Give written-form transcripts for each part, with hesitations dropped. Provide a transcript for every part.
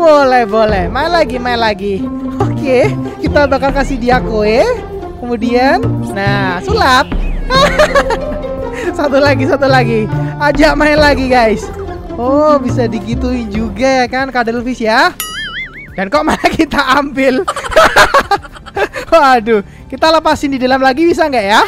Boleh, boleh. Main lagi, main lagi. Oke, kita bakal kasih dia kue. Kemudian, nah, sulap. Satu lagi, satu lagi. Ajak main lagi, guys. Oh, bisa digituin juga ya kan, Cuddlefish ya. Dan kok malah kita ambil. Waduh, kita lepasin di dalam lagi bisa nggak ya?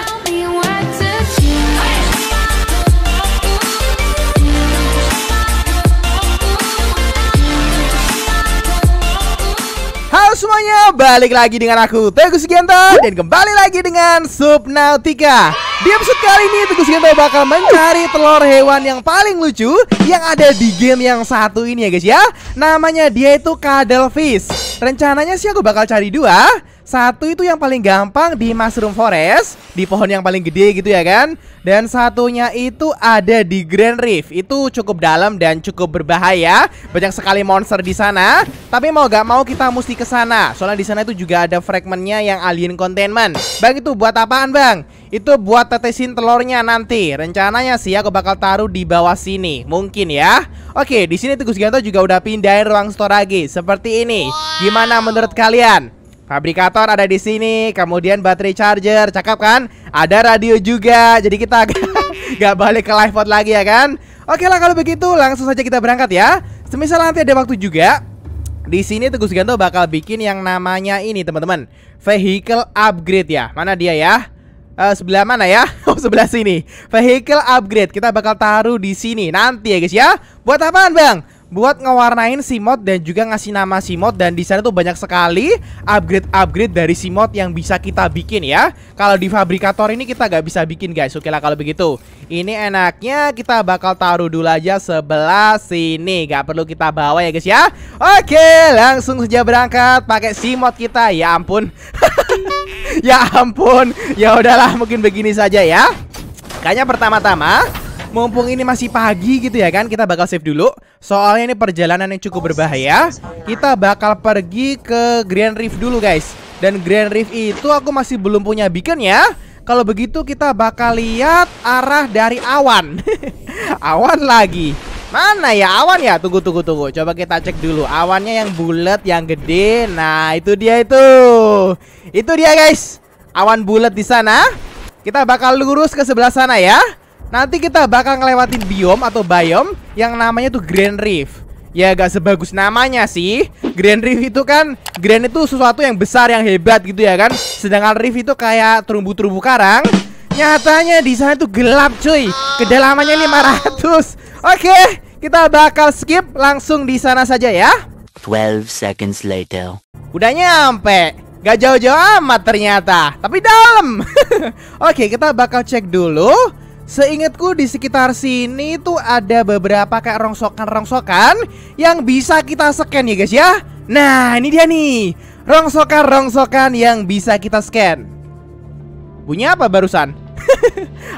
Halo semuanya, balik lagi dengan aku Teguh Sugianto dan kembali lagi dengan Subnautica. Di episode kali ini Teguh Sugianto bakal mencari telur hewan yang paling lucu yang ada di game yang satu ini ya guys ya. Namanya dia itu Cuddlefish. Rencananya sih aku bakal cari dua. Satu itu yang paling gampang di Mushroom Forest, di pohon yang paling gede gitu ya kan. Dan satunya itu ada di Grand Reef. Itu cukup dalam dan cukup berbahaya. Banyak sekali monster di sana. Tapi mau gak mau kita mesti ke sana. Soalnya di sana itu juga ada fragmennya yang Alien Containment. Bang, itu buat apaan bang? Itu buat tetesin telurnya nanti. Rencananya sih aku bakal taruh di bawah sini. Mungkin ya. Oke, di sini Teguh Sugianto juga udah pindahin ruang storage seperti ini. Gimana menurut kalian? Fabricator ada di sini, kemudian baterai charger, cakep kan? Ada radio juga, jadi kita gak balik ke Life Pod lagi ya kan? Oke lah kalau begitu, langsung saja kita berangkat ya. Semisal nanti ada waktu juga, di sini Teguh Sugianto bakal bikin yang namanya ini teman-teman, Vehicle Upgrade ya. Mana dia ya? Sebelah mana ya? Oh sebelah sini. Vehicle Upgrade kita bakal taruh di sini nanti ya guys ya. Buat apaan bang? Buat ngewarnain si mod dan juga ngasih nama si mod. Dan di sana tuh banyak sekali upgrade-upgrade dari si mod yang bisa kita bikin ya. Kalau di Fabricator ini kita gak bisa bikin guys. Oke lah kalau begitu. Ini enaknya kita bakal taruh dulu aja sebelah sini. Gak perlu kita bawa ya guys ya. Oke langsung saja berangkat pakai si mod kita. Ya ampun. Ya ampun. Ya udahlah mungkin begini saja ya. Kayaknya pertama-tama mumpung ini masih pagi gitu ya kan, kita bakal save dulu. Soalnya ini perjalanan yang cukup berbahaya. Kita bakal pergi ke Grand Reef dulu guys. Dan Grand Reef itu aku masih belum punya beacon ya. Kalau begitu kita bakal lihat arah dari awan. Awan lagi. Mana ya awan ya? Tunggu, tunggu, tunggu. Coba kita cek dulu. Awannya yang bulat, yang gede. Nah itu dia itu. Itu dia guys. Awan bulat di sana. Kita bakal lurus ke sebelah sana ya. Nanti kita bakal ngelewatin biome atau biome yang namanya tuh Grand Reef. Ya gak sebagus namanya sih. Grand Reef itu kan, Grand itu sesuatu yang besar, yang hebat gitu ya kan. Sedangkan Reef itu kayak terumbu-terumbu karang. Nyatanya di sana tuh gelap cuy. Kedalamannya 500. Oke, kita bakal skip langsung di sana saja ya. 12 seconds later. Udah nyampe. Gak jauh-jauh amat ternyata. Tapi dalam. Oke, kita bakal cek dulu. Seingatku di sekitar sini tuh ada beberapa kayak rongsokan-rongsokan yang bisa kita scan ya guys ya. Nah ini dia nih, rongsokan-rongsokan yang bisa kita scan. Bunyi apa barusan?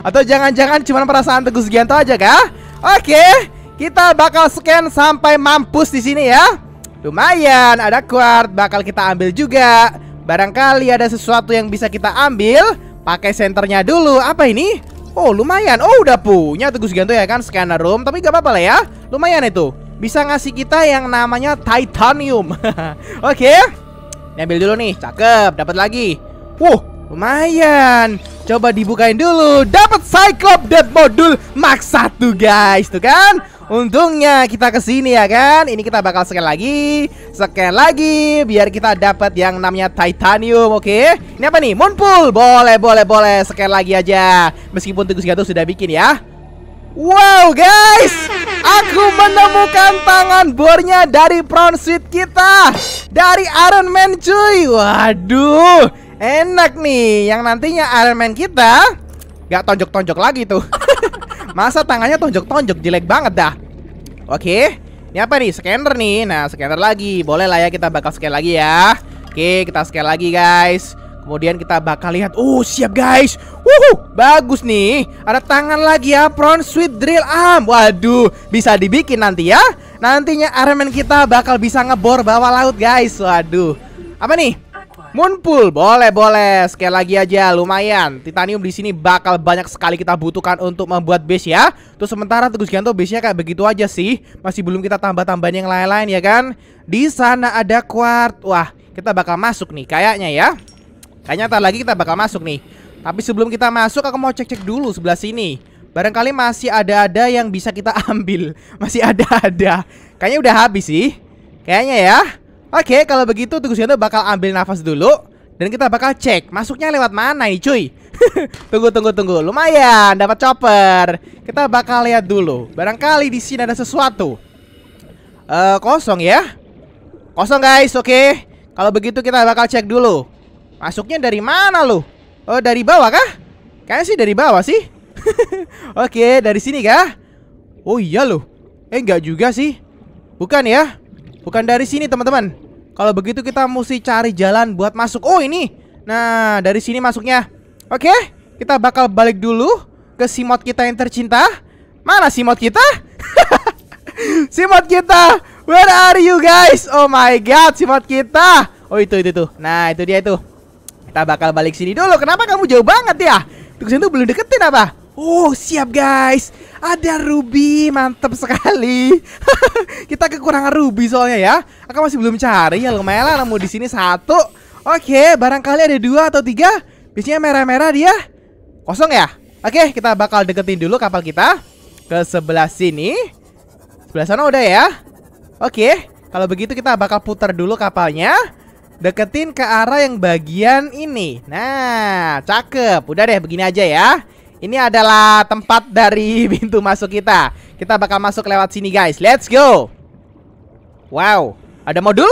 Atau jangan-jangan cuma perasaan Teguh Sugianto aja kah? Oke, kita bakal scan sampai mampus di sini ya. Lumayan, ada kuart bakal kita ambil juga. Barangkali ada sesuatu yang bisa kita ambil. Pakai senternya dulu, apa ini? Oh lumayan, oh udah punya Teguh Sugianto ya kan, Scanner Room. Tapi gak apa-apa lah ya, lumayan itu. Bisa ngasih kita yang namanya Titanium. Oke, ambil dulu nih, cakep, dapat lagi. Lumayan. Coba dibukain dulu, dapat Cyclops Death Modul Max 1 guys, tuh kan. Untungnya kita kesini ya kan. Ini kita bakal scan lagi, biar kita dapat yang namanya Titanium, oke. Ini apa nih? Moonpool, boleh, boleh, boleh. Scan lagi aja, meskipun Teguh Sugianto sudah bikin ya. Wow guys, aku menemukan tangan bornya dari Prawn Suit kita, dari Iron Man cuy. Waduh, enak nih, yang nantinya Iron Man kita gak tonjok-tonjok lagi tuh. Masa tangannya tonjok-tonjok, jelek banget dah. Oke, ini apa nih? Scanner nih, nah scanner lagi. Boleh lah ya, kita bakal scan lagi ya. Oke, kita scan lagi guys. Kemudian kita bakal lihat, siap guys. Bagus nih, ada tangan lagi ya, Front Sweet Drill Arm. Waduh, bisa dibikin nanti ya. Nantinya Iron Man kita bakal bisa ngebor bawah laut guys. Waduh, apa nih? Moonpool, boleh-boleh. Sekali lagi aja, lumayan. Titanium di sini bakal banyak sekali kita butuhkan untuk membuat base ya. Terus sementara Teguh Sugianto base-nya kayak begitu aja sih. Masih belum kita tambah-tambahin yang lain-lain ya kan. Di sana ada quartz. Wah, kita bakal masuk nih kayaknya ya. Kayaknya ntar lagi kita bakal masuk nih. Tapi sebelum kita masuk, aku mau cek-cek dulu sebelah sini. Barangkali masih ada-ada yang bisa kita ambil. Masih ada-ada. Kayaknya udah habis sih. Kayaknya ya. Oke, kalau begitu Teguh Sugianto bakal ambil nafas dulu. Dan kita bakal cek masuknya lewat mana nih cuy. Tunggu. Lumayan, dapat chopper. Kita bakal lihat dulu. Barangkali di sini ada sesuatu. Kosong ya. Kosong guys, oke. Kalau begitu kita bakal cek dulu. Masuknya dari mana loh? Oh, dari bawah kah? Kayaknya sih dari bawah sih. Oke, dari sini kah? Oh iya loh. Enggak juga sih. Bukan ya. Bukan dari sini teman-teman. Kalau begitu kita mesti cari jalan buat masuk. Oh ini. Nah dari sini masuknya. Oke, kita bakal balik dulu ke simot kita yang tercinta. Mana simot kita? Simot kita. Where are you guys? Oh my god, simot kita. Oh itu tuh. Nah itu dia itu. Kita bakal balik sini dulu. Kenapa kamu jauh banget ya? Tuh kesini belum deketin apa? Oh siap guys. Ada ruby, mantap sekali. Kita kekurangan ruby soalnya ya. Aku masih belum cari. Ya lumayan lah, nemu di sini satu. Oke, barangkali ada dua atau tiga. Biasanya merah-merah dia. Kosong ya. Oke, kita bakal deketin dulu kapal kita ke sebelah sini. Sebelah sana udah ya. Oke, kalau begitu kita bakal putar dulu kapalnya. Deketin ke arah yang bagian ini. Nah, cakep. Udah deh, begini aja ya. Ini adalah tempat dari pintu masuk kita. Kita bakal masuk lewat sini guys. Let's go. Wow. Ada modul?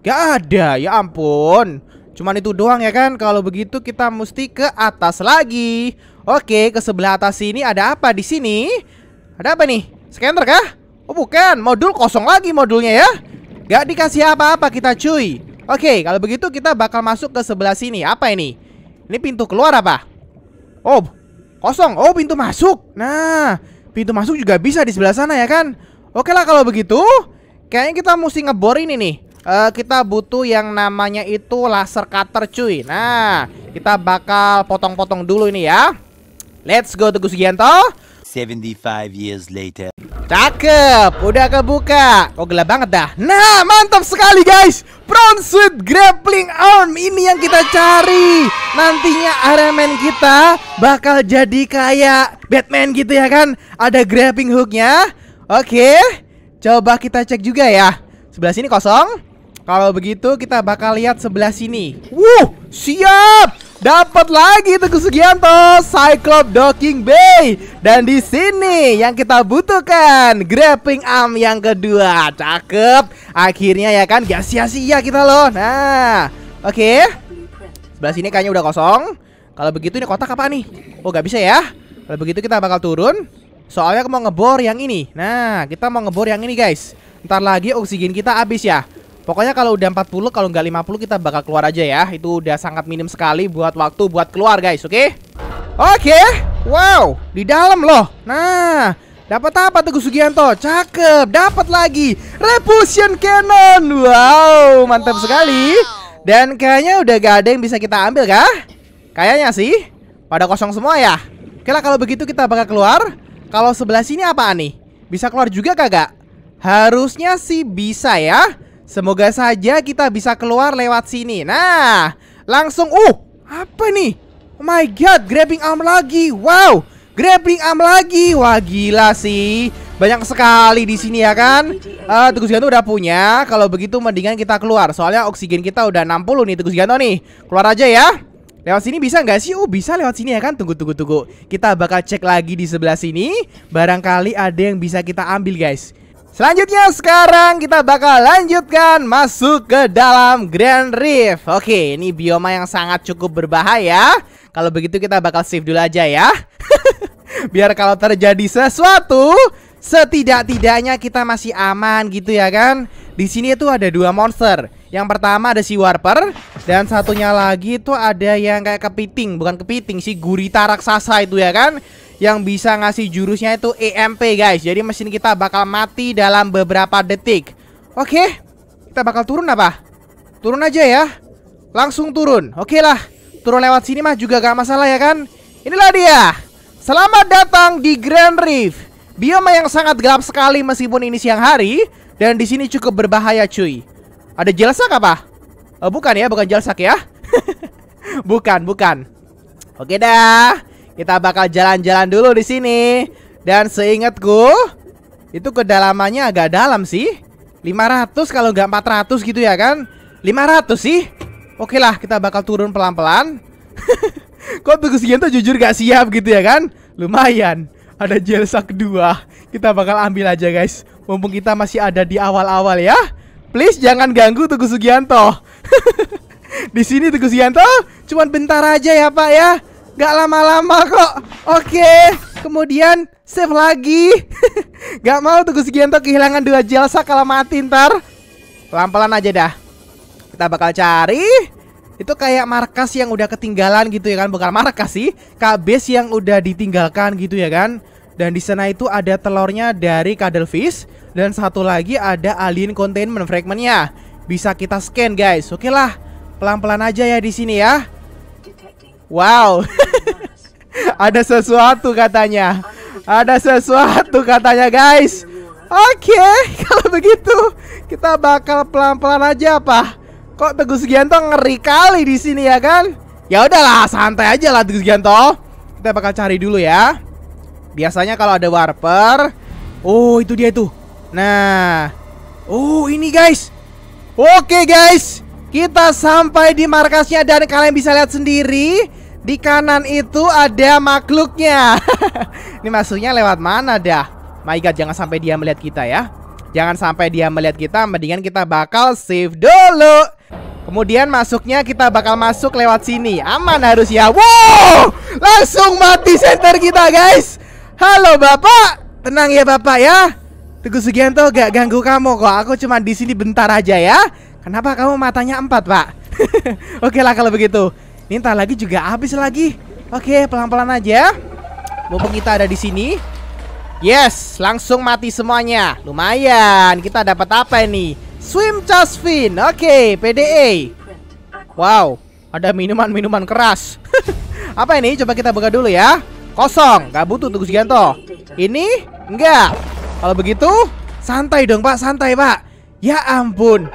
Gak ada. Ya ampun. Cuman itu doang ya kan. Kalau begitu kita mesti ke atas lagi. Oke, ke sebelah atas sini ada apa di sini? Ada apa nih? Scanner kah? Oh bukan. Modul kosong lagi modulnya ya. Gak dikasih apa-apa kita cuy. Oke, kalau begitu kita bakal masuk ke sebelah sini. Apa ini? Ini pintu keluar apa? Oh kosong, oh pintu masuk. Nah, pintu masuk juga bisa di sebelah sana ya kan. Oke lah kalau begitu. Kayaknya kita mesti ngebor ini nih. Kita butuh yang namanya itu laser cutter cuy. Nah, kita bakal potong-potong dulu ini ya. Let's go Teguh Sugianto. 75 years later. Cakep, udah kebuka. Oh gelap banget dah. Nah, mantap sekali guys. Prawn Suit Grappling Arm ini yang kita cari. Nantinya Iron Man kita bakal jadi kayak Batman gitu ya kan. Ada grappling hooknya. Oke, coba kita cek juga ya. Sebelah sini kosong. Kalau begitu kita bakal lihat sebelah sini. Wuh, siap. Dapat lagi Teguh Sugianto, Cyclops Docking Bay. Dan di sini yang kita butuhkan grappling arm yang kedua. Cakep. Akhirnya ya kan, gak sia-sia kita loh. Nah, oke. Sebelah sini kayaknya udah kosong. Kalau begitu ini kotak apa nih? Oh gak bisa ya. Kalau begitu kita bakal turun. Soalnya aku mau ngebor yang ini. Nah, kita mau ngebor yang ini guys. Ntar lagi oksigen kita habis ya. Pokoknya kalau udah 40, kalau nggak 50 kita bakal keluar aja ya. Itu udah sangat minim sekali buat waktu buat keluar guys, oke? Oke, wow, di dalam loh. Nah, dapat apa Teguh Sugianto? Cakep, dapat lagi Repulsion Cannon. Wow, mantap sekali. Dan kayaknya udah gak ada yang bisa kita ambil kah? Kayaknya sih, pada kosong semua ya. Oke lah kalau begitu kita bakal keluar. Kalau sebelah sini apaan nih? Bisa keluar juga kagak? Harusnya sih bisa ya. Semoga saja kita bisa keluar lewat sini. Nah, langsung apa nih? Oh my god, grabbing arm lagi. Wow, grabbing arm lagi. Wah, gila sih. Banyak sekali di sini ya kan. Teguh Sugianto udah punya. Kalau begitu mendingan kita keluar. Soalnya oksigen kita udah 60 nih Teguh Sugianto nih. Keluar aja ya. Lewat sini bisa nggak sih? Oh, bisa lewat sini ya kan. Tunggu. Kita bakal cek lagi di sebelah sini. Barangkali ada yang bisa kita ambil, guys. Selanjutnya sekarang kita bakal lanjutkan masuk ke dalam Grand Reef. Oke, ini bioma yang sangat cukup berbahaya. Kalau begitu kita bakal save dulu aja ya. Biar kalau terjadi sesuatu, setidak-tidaknya kita masih aman gitu ya kan. Di sini tuh ada dua monster. Yang pertama ada si Warper. Dan satunya lagi tuh ada yang kayak kepiting. Bukan kepiting sih, gurita raksasa itu ya kan. Yang bisa ngasih jurusnya itu EMP guys. Jadi mesin kita bakal mati dalam beberapa detik. Oke, kita bakal turun apa? Turun aja ya. langsung turun. Oke lah, turun lewat sini mah juga gak masalah ya kan. Inilah dia. Selamat datang di Grand Reef, bioma yang sangat gelap sekali meskipun ini siang hari. Dan di sini cukup berbahaya cuy. Ada jelsak apa? Bukan ya, bukan jelsak ya. Bukan, bukan. Oke dah, kita bakal jalan-jalan dulu di sini. Dan seingatku itu kedalamannya agak dalam sih, 500 kalau nggak 400 gitu ya kan, 500 sih. Oke lah, kita bakal turun pelan-pelan. Kok Teguh Sugianto jujur gak siap gitu ya kan. Lumayan, ada jelsak 2. Kita bakal ambil aja guys, mumpung kita masih ada di awal-awal ya. Please jangan ganggu Teguh Sugianto. Di sini Teguh Sugianto cuman bentar aja ya Pak ya, gak lama-lama kok. Oke, kemudian save lagi. Gak mau Teguh Sugianto kehilangan 2 jelsa kalau mati ntar. Pelan-pelan aja dah. Kita bakal cari. Itu kayak markas yang udah ketinggalan gitu ya kan. Bukan markas sih, kabes yang udah ditinggalkan gitu ya kan. Dan di sana itu ada telurnya dari Cuddlefish. Dan satu lagi ada Alien Containment fragmentnya. Bisa kita scan guys. Oke lah, pelan-pelan aja ya di sini ya. Wow. Ada sesuatu katanya. Ada sesuatu katanya guys. Oke, kalau begitu kita bakal pelan-pelan aja apa. Kok Teguh Sugianto ngeri kali di sini ya kan? Ya udahlah, santai aja lah Teguh Sugianto. Kita bakal cari dulu ya. Biasanya kalau ada warper, oh itu dia itu. Nah, oh ini guys. Oke guys, kita sampai di markasnya dan kalian bisa lihat sendiri. Di kanan itu ada makhluknya. Ini maksudnya lewat mana dah? My God, jangan sampai dia melihat kita ya. Jangan sampai dia melihat kita. Mendingan kita bakal save dulu. Kemudian masuknya kita bakal masuk lewat sini. Aman harus ya. Wow, langsung mati center kita guys. Halo bapak, tenang ya bapak ya. Teguh Sugianto gak ganggu kamu kok. Aku cuma di sini bentar aja ya. Kenapa kamu matanya 4 pak? Oke lah kalau begitu. Ini entar lagi juga habis lagi. Oke, pelan-pelan aja. Mumpung kita ada di sini. Yes, langsung mati semuanya. Lumayan, kita dapat apa ini? Swim Chasfin. Oke, PDA. Wow, ada minuman-minuman keras. Apa ini? Coba kita buka dulu ya. Kosong, gak butuh Teguh Sugianto. Ini? Enggak. Kalau begitu, santai dong pak, santai pak. Ya ampun,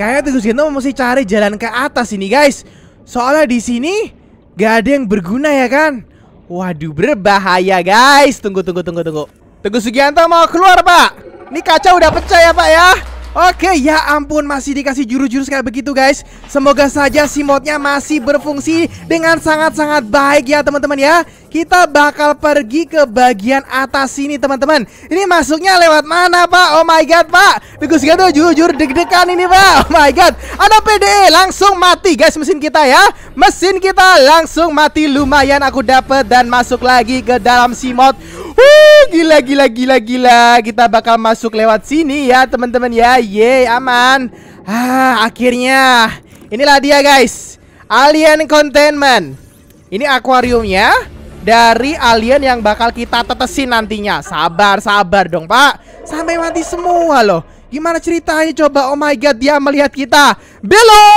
kayaknya Teguh Sugianto mesti cari jalan ke atas ini guys. Soalnya di sini gak ada yang berguna ya kan. Waduh, berbahaya guys. Tunggu. Teguh Sugianto mau keluar pak. Ini kaca udah pecah ya pak ya. Oke, ya ampun, masih dikasih jurus-jurus kayak begitu guys. Semoga saja si modnya masih berfungsi dengan sangat-sangat baik ya teman-teman ya. Kita bakal pergi ke bagian atas sini teman-teman. Ini masuknya lewat mana pak? Oh my God pak, Teguh Sugianto jujur deg-degan ini pak. Oh my God, ada PDE langsung mati guys mesin kita ya. Mesin kita langsung mati. Lumayan, aku dapet dan masuk lagi ke dalam si mod. Gila. Kita bakal masuk lewat sini ya teman-teman ya. Yeay, aman. Akhirnya inilah dia guys, Alien Containment. Ini akuariumnya dari alien yang bakal kita tetesin nantinya. Sabar dong pak, sampai mati semua loh. Gimana ceritanya coba? Oh my God, dia melihat kita. Belo.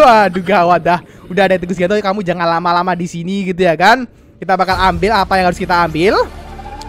Waduh, gawat dah. Udah ada Teguh Sugianto, kamu jangan lama-lama di sini gitu ya kan. Kita bakal ambil apa yang harus kita ambil.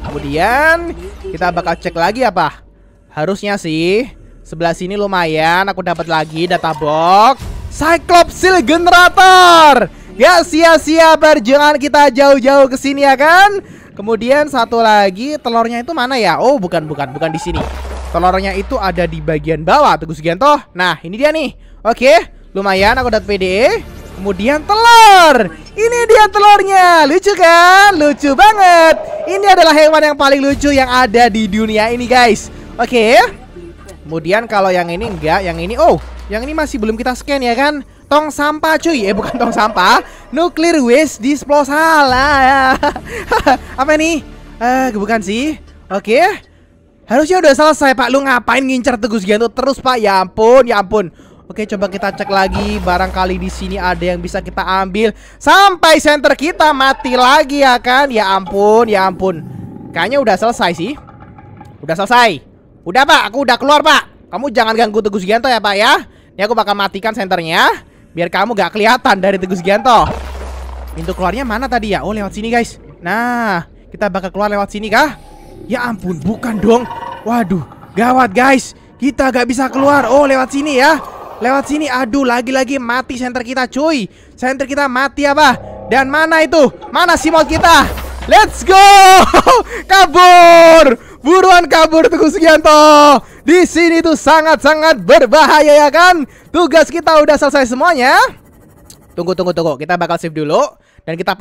Kemudian kita bakal cek lagi apa. Harusnya sih sebelah sini lumayan. Aku dapat lagi data box Cyclops Seal Generator. Gak sia-sia perjuangan kita jauh-jauh ke sini ya kan. Kemudian satu lagi telurnya itu mana ya? Oh, bukan di sini. Telurnya itu ada di bagian bawah Teguh Sugianto. Nah, ini dia nih. Oke, lumayan aku dapat PDE. Kemudian telur. Ini dia telurnya. Lucu kan? Lucu banget. Ini adalah hewan yang paling lucu yang ada di dunia ini, guys. Oke. Kemudian kalau yang ini enggak, yang ini oh, yang ini masih belum kita scan ya kan? Tong sampah cuy, bukan tong sampah, Nuclear Waste Disposal. Apa ini? Bukan sih. Oke, harusnya udah selesai pak. Lu ngapain ngincer Teguh Sugianto terus pak? Ya ampun, ya ampun. Oke, coba kita cek lagi. Barangkali di sini ada yang bisa kita ambil. Sampai center kita mati lagi ya kan? Ya ampun, ya ampun. Kayaknya udah selesai sih. Udah selesai. Udah pak, aku udah keluar pak. Kamu jangan ganggu Teguh Sugianto ya pak ya. Ini aku bakal matikan senternya biar kamu gak kelihatan dari Teguh Sugianto. Pintu keluarnya mana tadi ya? Oh, lewat sini guys. Nah, kita bakal keluar lewat sini kah? Ya ampun, bukan dong. Waduh, gawat guys. Kita gak bisa keluar. Oh, lewat sini ya. Lewat sini. Aduh, lagi-lagi mati senter kita cuy. Senter kita mati apa? Dan mana itu? Mana si mod kita? Let's go. Kabur. Buruan kabur Teguh Sugianto. Di sini tuh sangat-sangat berbahaya ya kan? Tugas kita udah selesai semuanya. Tunggu. Kita bakal save dulu dan kita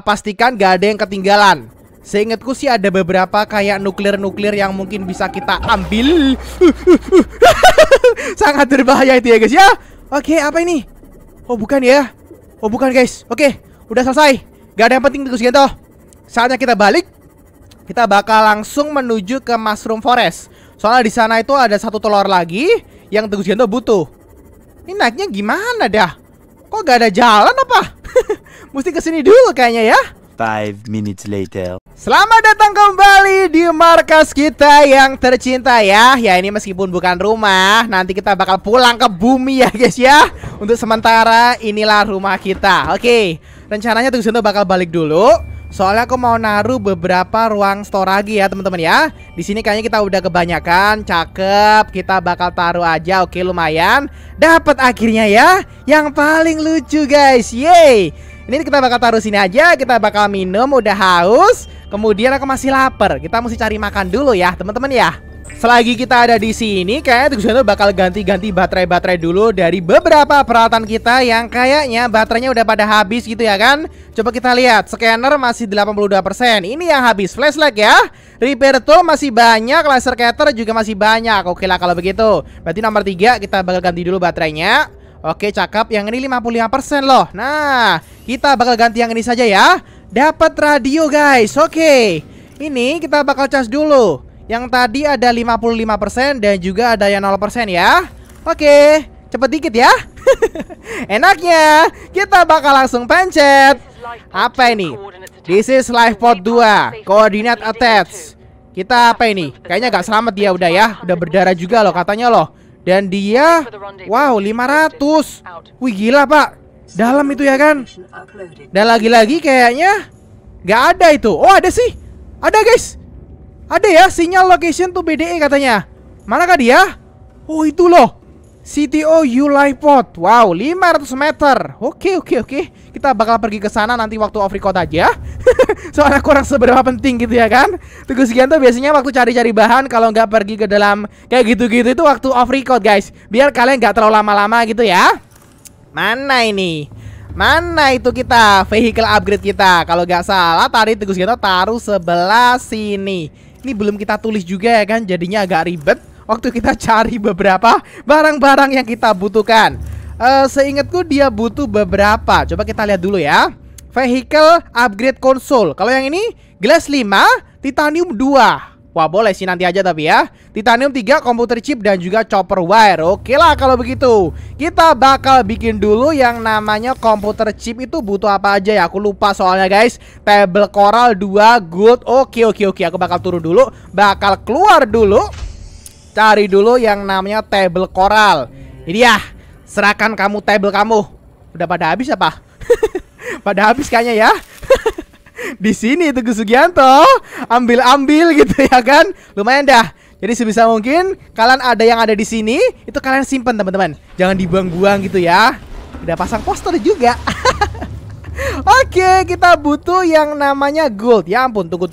pastikan gak ada yang ketinggalan. Seingatku sih ada beberapa kayak nuklir-nuklir yang mungkin bisa kita ambil. Sangat berbahaya itu ya guys ya. Oke, apa ini? Oh, bukan ya. Oh, bukan guys. Oke, udah selesai. Gak ada yang penting Teguh Sugianto. Saatnya kita balik. Kita bakal langsung menuju ke Mushroom Forest. Soalnya di sana itu ada satu telur lagi yang Teguh Sugianto butuh. Ini naiknya gimana dah? Kok gak ada jalan apa? Mesti kesini dulu kayaknya ya. 5 minutes later. Selamat datang kembali di markas kita yang tercinta ya. Ya, ini meskipun bukan rumah, nanti kita bakal pulang ke bumi ya guys ya. Untuk sementara inilah rumah kita. Oke, rencananya Teguh Sugianto bakal balik dulu. Soalnya aku mau naruh beberapa ruang store lagi ya teman-teman ya. Di sini kayaknya kita udah kebanyakan. Cakep, kita bakal taruh aja. Oke, lumayan. Dapat akhirnya ya. Yang paling lucu guys. Yeay. Ini kita bakal taruh sini aja. Kita bakal minum, udah haus. Kemudian aku masih lapar. Kita mesti cari makan dulu ya, teman-teman ya. Selagi kita ada di sini, kayaknya Teguh Sugianto bakal ganti-ganti baterai-baterai dulu dari beberapa peralatan kita yang kayaknya baterainya udah pada habis gitu ya kan. Coba kita lihat, scanner masih 82%. Ini yang habis, flashlight ya. Repair tool masih banyak, laser cutter juga masih banyak. Oke lah kalau begitu. Berarti nomor 3 kita bakal ganti dulu baterainya. Oke, cakep. Yang ini 55% loh. Nah, kita bakal ganti yang ini saja ya. Dapat radio guys. Oke, ini kita bakal cas dulu. Yang tadi ada 55% dan juga ada yang 0% ya. Oke, cepet dikit ya. Enaknya kita bakal langsung pencet. Apa ini? This is Life Pod 2. Koordinat attached. Kita apa ini? Kayaknya gak selamat dia udah ya. Udah berdarah juga loh katanya loh. Dan dia, wow, 500. Wih, gila pak. Dalam itu ya kan. Dan lagi-lagi kayaknya gak ada itu. Oh, ada sih. Ada guys. Ada ya, sinyal location tuh PDA katanya. Manakah dia? Oh, itu loh. CTO Ulipod. Wow, 500 meter. Oke. Kita bakal pergi ke sana nanti waktu off record aja. Soalnya kurang seberapa penting gitu ya kan. Teguh Sugianto biasanya waktu cari-cari bahan, kalau nggak pergi ke dalam kayak gitu-gitu itu waktu off record guys. Biar kalian nggak terlalu lama-lama gitu ya. Mana ini? Mana itu kita? Vehicle upgrade kita. Kalau nggak salah tadi Teguh Sugianto taruh sebelah sini. Ini belum kita tulis juga ya kan. Jadinya agak ribet waktu kita cari beberapa barang-barang yang kita butuhkan. Seingatku dia butuh beberapa. Coba kita lihat dulu ya. Vehicle upgrade console. Kalau yang ini glass 5, titanium 2. Wah, boleh sih nanti aja tapi ya. Titanium 3, komputer chip dan juga chopper wire. Oke lah kalau begitu. Kita bakal bikin dulu yang namanya komputer chip itu butuh apa aja ya. Aku lupa soalnya guys. Table coral 2 gold. Oke. Aku bakal turun dulu. Bakal keluar dulu. Cari dulu yang namanya table coral. Ini dia. Serahkan kamu table kamu. Udah pada habis apa? Pada habis kayaknya ya. Di sini Teguh Sugianto ambil-ambil gitu ya kan. Lumayan dah. Jadi sebisa mungkin kalian ada yang ada di sini itu kalian simpen teman-teman. Jangan dibuang-buang gitu ya. Udah pasang poster juga. Oke, kita butuh yang namanya gold. Ya ampun, tunggu.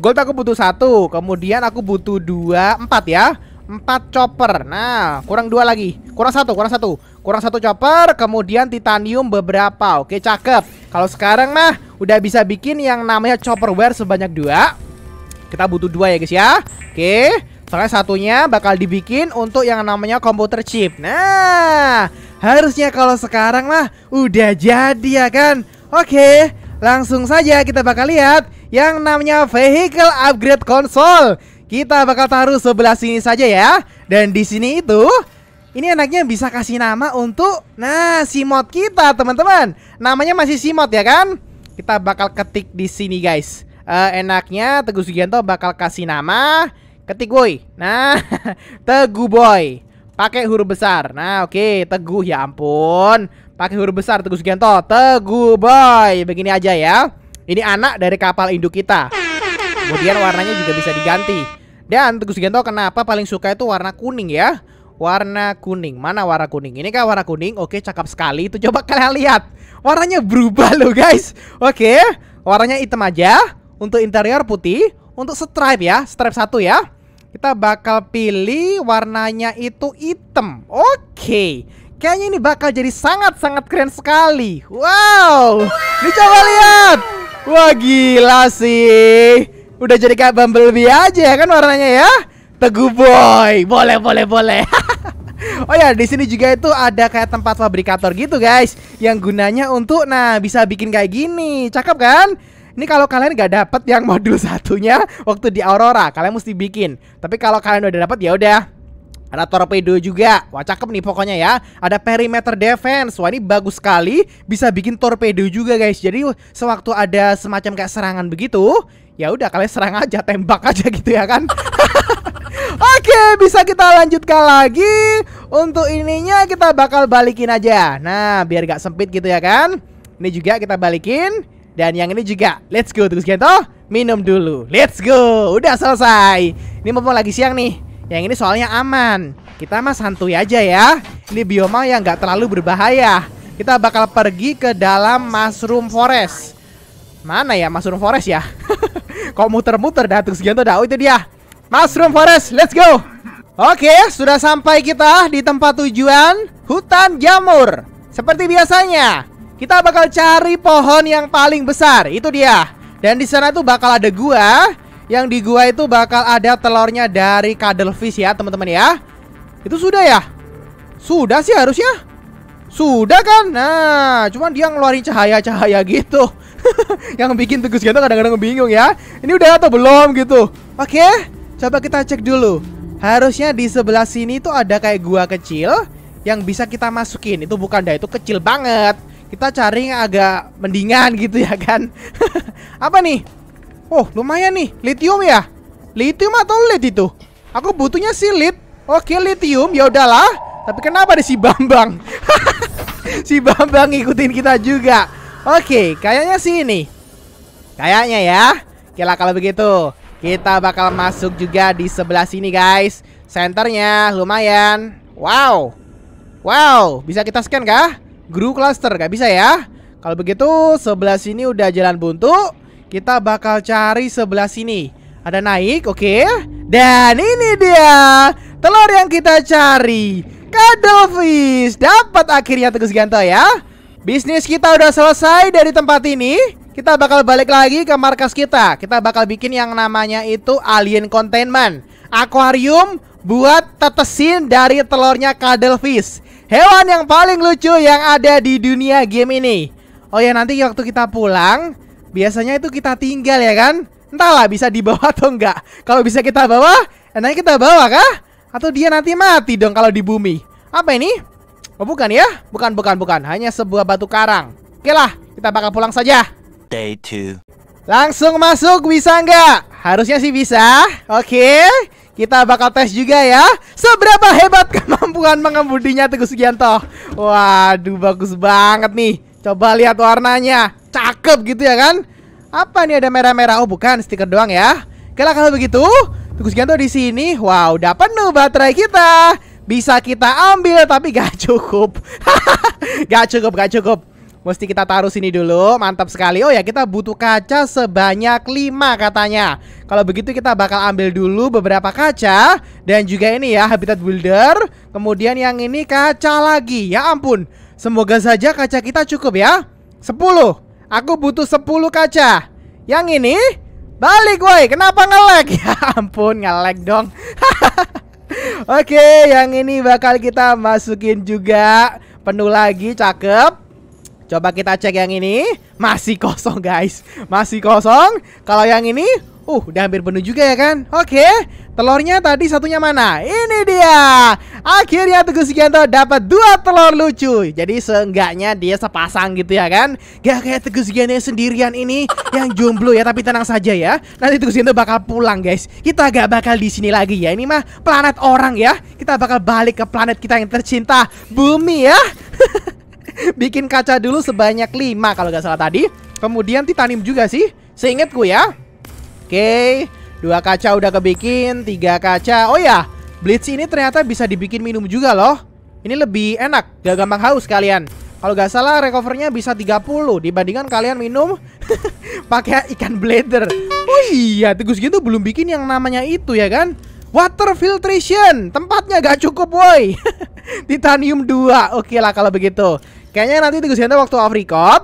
Gold aku butuh 1, kemudian aku butuh 4 ya. 4 chopper. Nah, kurang 2 lagi. Kurang satu. Kurang 1 chopper, kemudian titanium beberapa. Oke, cakep. Kalau sekarang mah udah bisa bikin yang namanya chopper wire sebanyak 2. Kita butuh 2 ya guys ya. Oke, soalnya satunya bakal dibikin untuk yang namanya komputer chip. Nah, harusnya kalau sekarang mah udah jadi ya kan. Oke, langsung saja kita bakal lihat yang namanya vehicle upgrade console. Kita bakal taruh sebelah sini saja ya. Dan di sini itu ini enaknya bisa kasih nama untuk si mod kita, teman-teman. Namanya masih si mod ya kan? Kita bakal ketik di sini, guys. Enaknya Teguh Sugianto bakal kasih nama Teguh Boy. Nah, Teguh Boy. Pakai huruf besar. Nah, oke, Teguh, ya ampun. Pakai huruf besar Teguh Sugianto. Teguh Boy. Begini aja ya. Ini anak dari kapal induk kita. Kemudian warnanya juga bisa diganti. Dan Teguh Sugianto kenapa paling suka itu warna kuning ya? Warna kuning. Mana warna kuning? Ini kan warna kuning. Oke, cakep sekali. Itu coba kalian lihat. Warnanya berubah loh, guys. Oke, warnanya hitam aja. Untuk interior putih, untuk stripe ya, stripe 1 ya. Kita bakal pilih warnanya itu hitam. Oke. Kayaknya ini bakal jadi sangat-sangat keren sekali. Wow. Ini coba lihat. Wah, gila sih. Udah jadi kayak Bumblebee aja kan warnanya ya. Teguh Boy. Boleh, boleh, boleh. Oh ya, di sini juga itu ada kayak tempat fabrikator gitu, guys. Yang gunanya untuk nah, bisa bikin kayak gini. Cakep kan? Ini kalau kalian gak dapet yang modul satunya waktu di Aurora, kalian mesti bikin. Tapi kalau kalian udah dapet, ya udah. Ada torpedo juga. Wah, cakep nih pokoknya ya. Ada perimeter defense. Wah, ini bagus sekali. Bisa bikin torpedo juga, guys. Jadi sewaktu ada semacam kayak serangan begitu, ya udah kalian serang aja, tembak aja gitu ya kan. Oke, bisa kita lanjutkan lagi. Untuk ininya kita bakal balikin aja. Nah, biar gak sempit gitu ya kan. Ini juga kita balikin. Dan yang ini juga, let's go Teguh Sugianto, minum dulu, let's go, udah selesai. Ini mumpung lagi siang nih, yang ini soalnya aman. Kita mah santuy aja ya, ini bioma yang nggak terlalu berbahaya. Kita bakal pergi ke dalam Mushroom Forest. Mana ya Mushroom Forest ya? Kok muter-muter dah Teguh Sugianto dah, oh itu dia. Mushroom Forest, let's go. Oke, sudah sampai kita di tempat tujuan, hutan jamur. Seperti biasanya. Kita bakal cari pohon yang paling besar, itu dia. Dan di sana tuh bakal ada gua, yang di gua itu bakal ada telurnya dari Cuddlefish ya, teman-teman ya. Itu sudah ya? Sudah sih harusnya. Sudah kan? Nah, cuman dia ngeluarin cahaya-cahaya gitu. Yang bikin Teguh Sugianto kadang-kadang bingung ya. Ini udah atau belum gitu. Oke, coba kita cek dulu. Harusnya di sebelah sini tuh ada kayak gua kecil yang bisa kita masukin. Itu bukan dah, itu kecil banget. Kita cari yang agak mendingan gitu ya kan. Apa nih? Oh lumayan nih, lithium ya. Lithium atau lead itu? Aku butuhnya sih lead. Oke lithium, ya udahlah. Tapi kenapa ada si Bambang? Si Bambang ngikutin kita juga. Oke, kayaknya sih ini. Kayaknya ya. Kira kalau begitu kita bakal masuk juga di sebelah sini guys. Senternya lumayan. Wow. Wow, bisa kita scan kah? Grew cluster, gak bisa ya. Kalau begitu sebelah sini udah jalan buntu. Kita bakal cari sebelah sini. Ada naik, oke. Dan ini dia telur yang kita cari, Cuddlefish. Dapat akhirnya Teguh Sugianto ya. Bisnis kita udah selesai dari tempat ini. Kita bakal balik lagi ke markas kita. Kita bakal bikin yang namanya itu Alien Containment, akuarium buat tetesin dari telurnya Cuddlefish, hewan yang paling lucu yang ada di dunia game ini. Oh ya, nanti waktu kita pulang biasanya itu kita tinggal ya kan. Entahlah bisa dibawa atau enggak. Kalau bisa kita bawa, enaknya kita bawa kah? Atau dia nanti mati dong kalau di bumi. Apa ini? Oh bukan ya. Bukan. Hanya sebuah batu karang. Oke lah, kita bakal pulang saja. Day 2. Langsung masuk bisa enggak? Harusnya sih bisa. Oke. Kita bakal tes juga ya, seberapa hebat kemampuan mengemudinya Teguh Sugianto. Waduh, bagus banget nih. Coba lihat warnanya, cakep gitu ya kan? Apa nih ada merah-merah? Oh bukan, stiker doang ya. Kalau begitu, Teguh Sugianto di sini. Wow, udah penuh baterai kita. Bisa kita ambil tapi gak cukup. gak cukup. Mesti kita taruh sini dulu, mantap sekali. Oh ya, kita butuh kaca sebanyak 5 katanya. Kalau begitu kita bakal ambil dulu beberapa kaca. Dan juga ini ya, Habitat Builder. Kemudian yang ini kaca lagi. Ya ampun, semoga saja kaca kita cukup ya. 10, aku butuh 10 kaca. Yang ini, balik woi, kenapa nge-lag? Ya ampun, nge-lag dong. Oke, yang ini bakal kita masukin juga. Penuh lagi, cakep. Coba kita cek yang ini. Masih kosong guys. Masih kosong. Kalau yang ini udah hampir penuh juga ya kan. Oke. Telurnya tadi satunya mana? Ini dia, akhirnya Teguh Sugianto dapat 2 telur lucu. Jadi seenggaknya dia sepasang gitu ya kan. Gak kayak Teguh Sugianto sendirian ini yang jomblo ya. Tapi tenang saja ya, nanti Teguh Sugianto bakal pulang guys. Kita gak bakal di sini lagi ya. Ini mah planet orang ya. Kita bakal balik ke planet kita yang tercinta, Bumi ya. Bikin kaca dulu sebanyak 5 kalau gak salah tadi. Kemudian titanium juga sih, seingatku ya. Oke, 2 kaca udah kebikin, 3 kaca. Oh ya, bleach ini ternyata bisa dibikin minum juga loh. Ini lebih enak, gak gampang haus kalian. Kalau gak salah recovernya bisa 30 dibandingkan kalian minum pakai ikan bladder. Oh iya, Teguh Sugianto belum bikin yang namanya itu ya kan, Water Filtration. Tempatnya gak cukup boy. Titanium 2, oke lah kalau begitu. Kayaknya nanti Teguh Sugianto waktu off record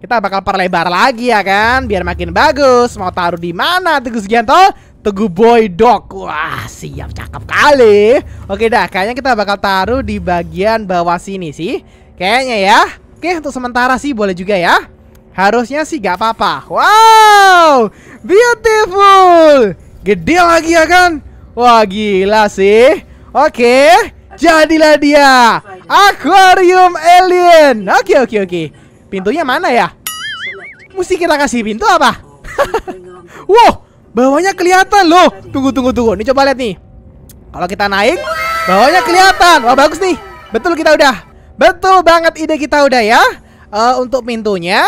kita bakal perlebar lagi ya kan, biar makin bagus. Mau taruh di mana Teguh Sugianto? Teguh Boy Dog. Wah siap, cakep kali. Oke dah, kayaknya kita bakal taruh di bagian bawah sini sih kayaknya ya. Oke, untuk sementara sih boleh juga ya. Harusnya sih gak apa-apa. Wow, beautiful. Gede lagi ya kan. Wah gila sih. Oke, jadilah dia Aquarium Alien. Oke. Pintunya mana ya? Mesti kita kasih pintu apa? Wow, bawahnya kelihatan loh. Tunggu. Nih coba lihat nih. Kalau kita naik, bawahnya kelihatan. Wah bagus nih. Betul kita udah. Betul banget ide kita udah ya. Untuk pintunya,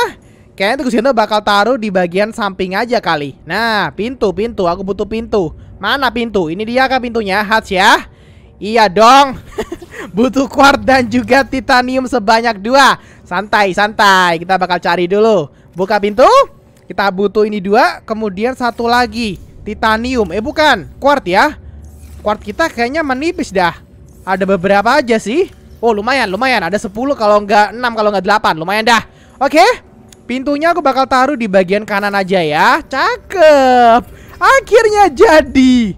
kayaknya Teguh Sugianto bakal taruh di bagian samping aja kali. Nah, pintu. Aku butuh pintu. Mana pintu? Ini dia kan pintunya, Hats ya. Iya dong. Butuh kuart dan juga titanium sebanyak 2. Santai. Kita bakal cari dulu. Buka pintu. Kita butuh ini 2, kemudian 1 lagi titanium, bukan, kuart ya. Kuart kita kayaknya menipis dah. Ada beberapa aja sih. Oh lumayan, ada 10 kalau nggak 6 kalau nggak 8, lumayan dah. Oke, pintunya aku bakal taruh di bagian kanan aja ya. Cakep, akhirnya jadi.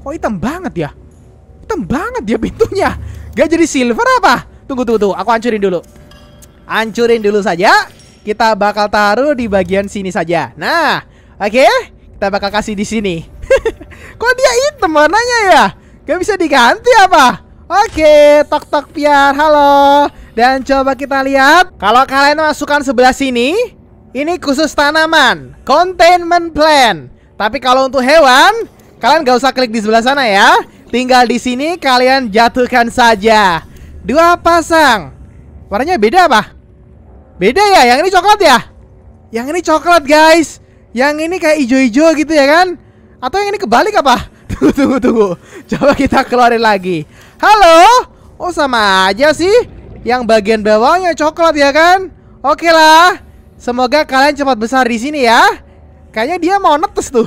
Kok hitam banget ya pintunya. Gak jadi silver apa? Tunggu, aku hancurin dulu saja. Kita bakal taruh di bagian sini saja. Nah, oke. Kita bakal kasih di sini. Kok dia hitam warnanya ya? Gak bisa diganti apa? Oke, tok piar. Halo. Dan coba kita lihat. Kalau kalian masukkan sebelah sini, ini khusus tanaman, containment plant. Tapi kalau untuk hewan, kalian gak usah klik di sebelah sana ya. Tinggal di sini kalian jatuhkan saja. 2 pasang. Warnanya beda apa? Beda ya, yang ini coklat ya. Yang ini coklat guys. Yang ini kayak ijo-ijo gitu ya kan. Atau yang ini kebalik apa? Tunggu. Coba kita keluarin lagi. Halo. Oh sama aja sih. Yang bagian bawahnya coklat ya kan. Oke lah. Semoga kalian cepat besar di sini ya. Kayaknya dia mau netes tuh.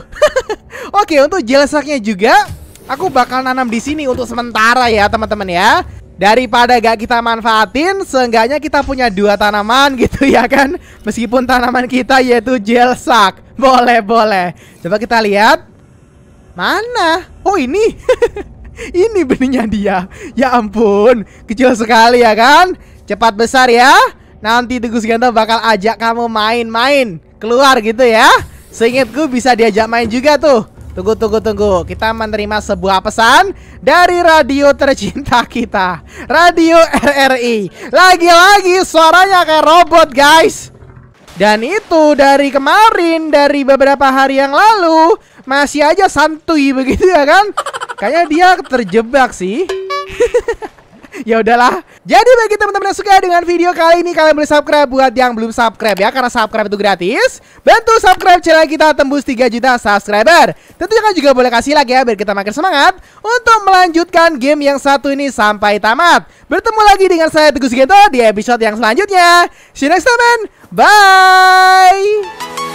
Oke, untuk jelesaknya juga aku bakal nanam di sini untuk sementara ya teman-teman ya. Daripada gak kita manfaatin, seenggaknya kita punya 2 tanaman gitu ya kan. Meskipun tanaman kita yaitu jelsak. Boleh. Coba kita lihat. Mana? Oh ini. Ini benihnya dia. Ya ampun, kecil sekali ya kan. Cepat besar ya. Nanti Teguh Sugianto bakal ajak kamu main-main keluar gitu ya. Seingatku bisa diajak main juga tuh. Tunggu. Kita menerima sebuah pesan dari radio tercinta kita, Radio RRI. Lagi-lagi suaranya kayak robot guys. Dan itu dari kemarin, dari beberapa hari yang lalu, masih aja santuy begitu ya kan. Kayaknya dia terjebak sih. Ya udahlah. Jadi bagi teman-teman yang suka dengan video kali ini, kalian boleh subscribe. Buat yang belum subscribe ya, karena subscribe itu gratis. Bantu subscribe channel kita tembus 3 juta subscriber. Tentunya kan juga boleh kasih like ya, biar kita makin semangat untuk melanjutkan game yang satu ini sampai tamat. Bertemu lagi dengan saya Teguh Sugianto di episode yang selanjutnya. See you next time and bye.